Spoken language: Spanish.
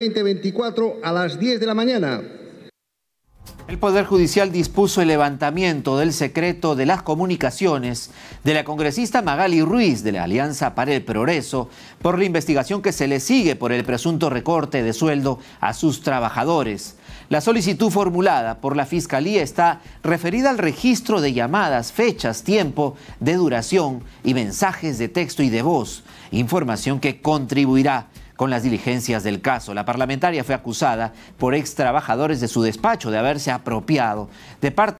2024 a las 10 de la mañana. El Poder Judicial dispuso el levantamiento del secreto de las comunicaciones de la congresista Magaly Ruiz de la Alianza para el Progreso por la investigación que se le sigue por el presunto recorte de sueldo a sus trabajadores. La solicitud formulada por la Fiscalía está referida al registro de llamadas, fechas, tiempo de duración y mensajes de texto y de voz, información que contribuirá con las diligencias del caso. La parlamentaria fue acusada por extrabajadores de su despacho de haberse apropiado de parte